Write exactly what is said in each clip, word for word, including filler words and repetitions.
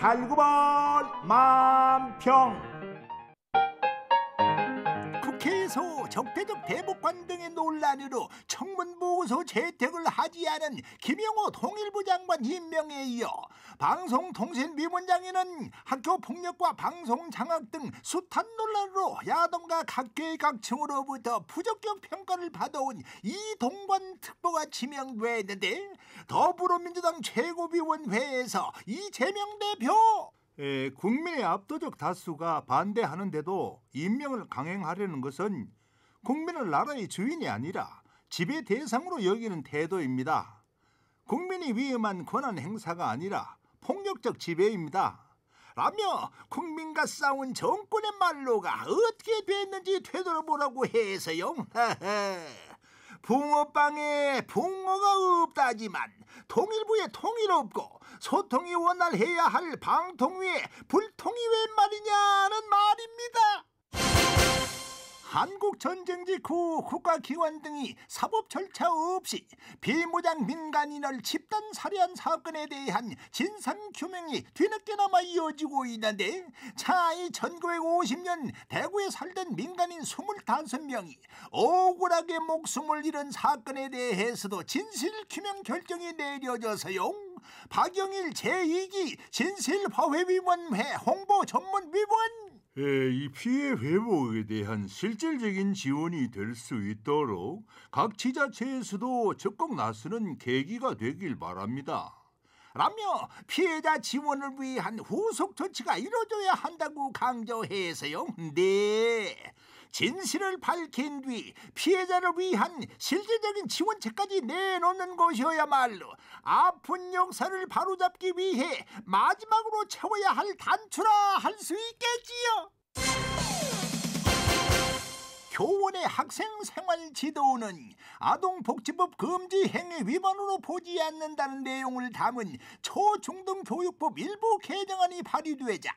달구벌 만평. 국회에서 적대적 대법관 등의 논란으로 청문보고서 채택을 하지 않은 김영호 통일부 장관 임명에 이어 방송통신위원장에는 학교폭력과 방송장악 등 숱한 논란으로 야당과 각계각층으로부터 부적격 평가를 받아온 이동관 특보가 지명됐는데, 더불어민주당 최고위원회에서 이재명 대표 에, 국민의 압도적 다수가 반대하는데도 임명을 강행하려는 것은 국민을 나라의 주인이 아니라 지배 대상으로 여기는 태도입니다. 국민이 위임한 권한 행사가 아니라 폭력적 지배입니다. 라며 국민과 싸운 정권의 말로가 어떻게 됐는지 되돌아보라고 해서요. 붕어빵에 붕어가 없다지만 통일부에 통일 없고 소통이 원활해야 할 방통위에 불통이 웬 말이냐는 말입니다. 한국전쟁 직후 국가기관 등이 사법 절차 없이 비무장 민간인을 집단 살해한 사건에 대한 진상규명이 뒤늦게나마 이어지고 있는데, 차이 천구백오십 년 대구에 살던 민간인 이십오 명이 억울하게 목숨을 잃은 사건에 대해서도 진실규명 결정이 내려져서요. 박영일 제이 기 진실화해위원회 홍보전문위원. 예, 이 피해 회복에 대한 실질적인 지원이 될 수 있도록 각 지자체에서도 적극 나서는 계기가 되길 바랍니다. 라며 피해자 지원을 위한 후속 조치가 이루어져야 한다고 강조해서요. 네, 진실을 밝힌 뒤 피해자를 위한 실질적인 지원책까지 내놓는 것이어야말로 아픈 역사를 바로잡기 위해 마지막으로 채워야 할 단추라 할 수 있겠지요. 교원의 학생생활지도는 아동복지법 금지 행위 위반으로 보지 않는다는 내용을 담은 초중등교육법 일부 개정안이 발의되자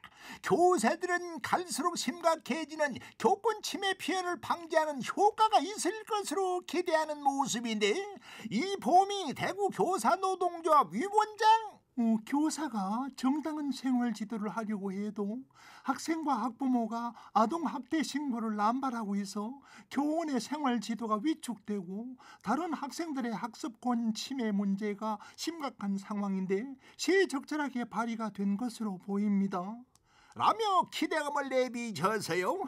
교사들은 갈수록 심각해지는 교권침해 피해를 방지하는 효과가 있을 것으로 기대하는 모습인데, 이보미 대구교사노동조합 위원장. 어, 교사가 정당한 생활지도를 하려고 해도 학생과 학부모가 아동학대 신고를 남발하고 있어 교원의 생활지도가 위축되고 다른 학생들의 학습권 침해 문제가 심각한 상황인데 시에 적절하게 발의가 된 것으로 보입니다. 라며 기대감을 내비쳐서요.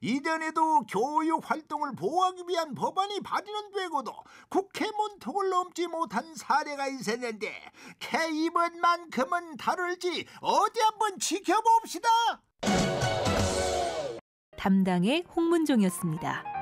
이전에도 교육활동을 보호하기 위한 법안이 발의는 되고도 국회 문턱을 넘지 못한 사례가 있었는데, 캐 이번만큼은 다를지 어디 한번 지켜봅시다. 담당의 홍문종이었습니다.